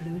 Blue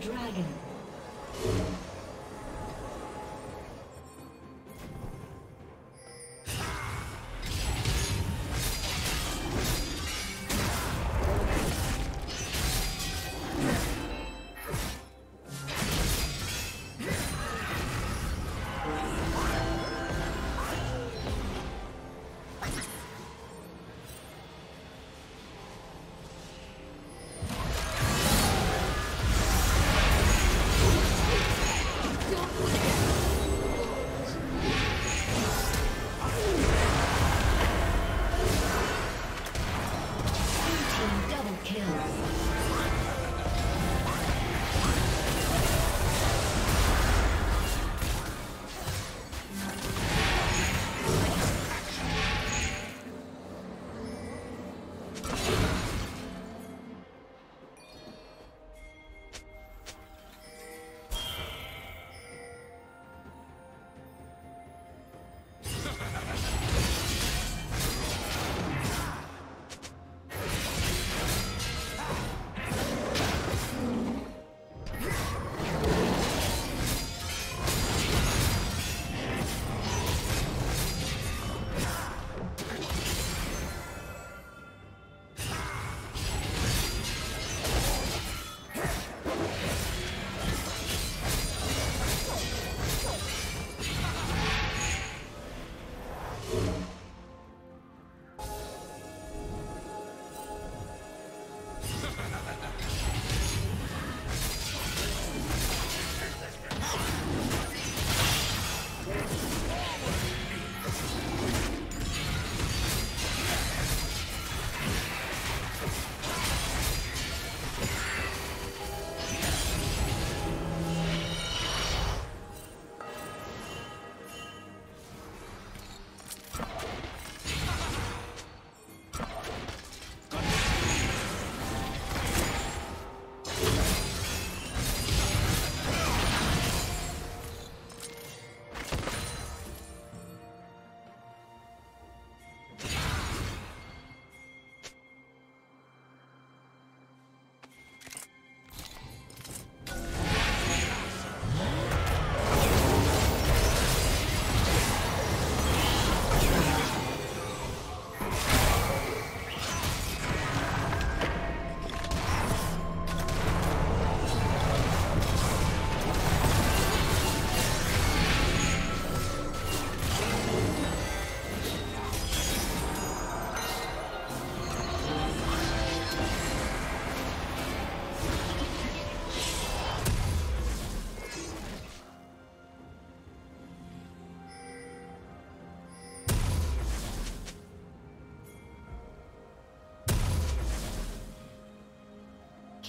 Dragon.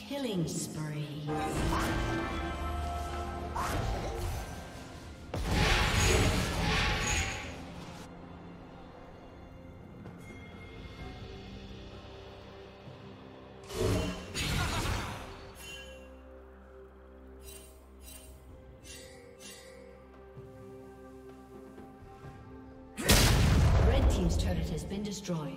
Killing spree. Red team's turret has been destroyed.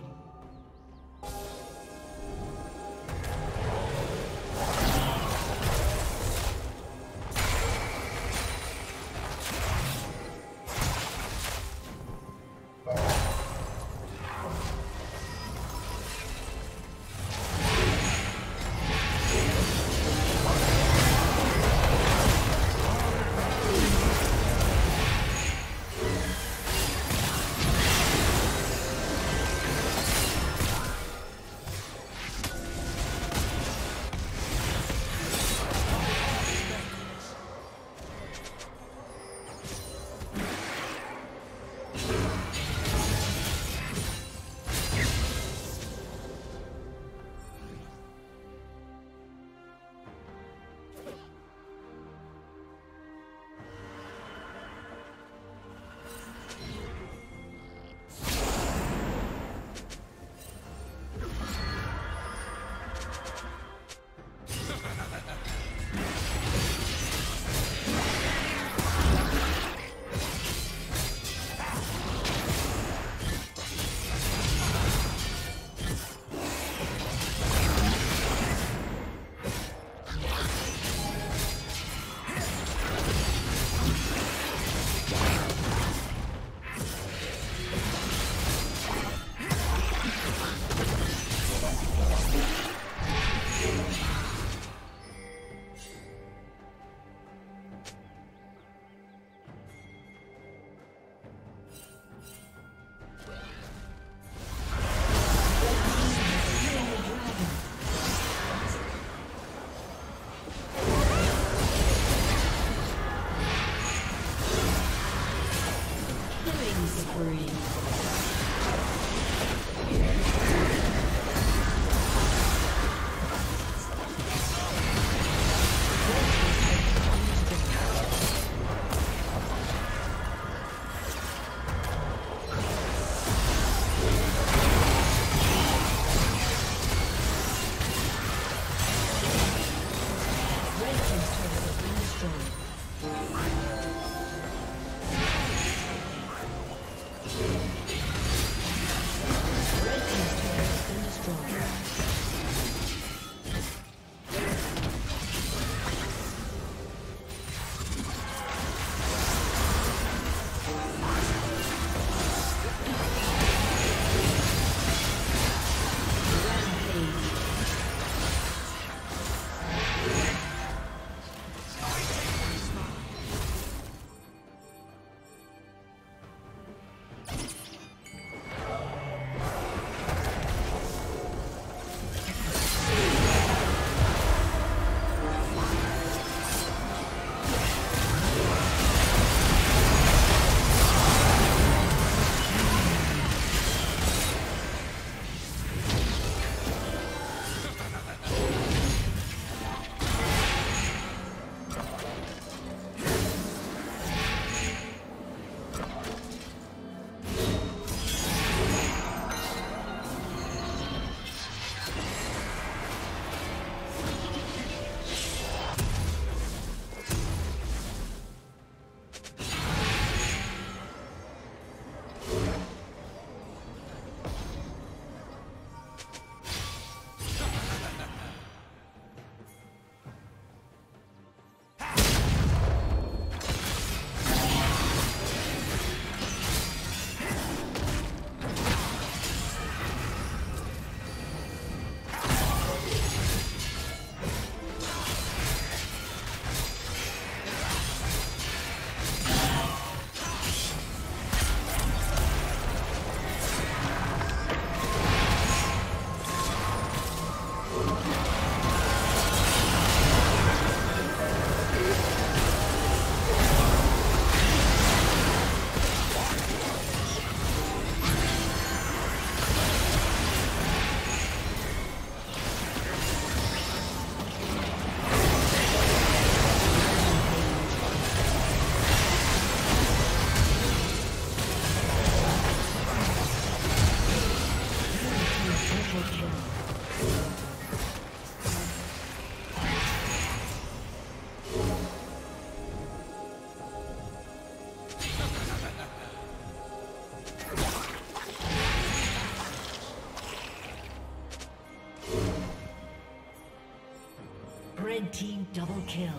Red team double kill.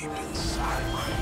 deep inside my brain.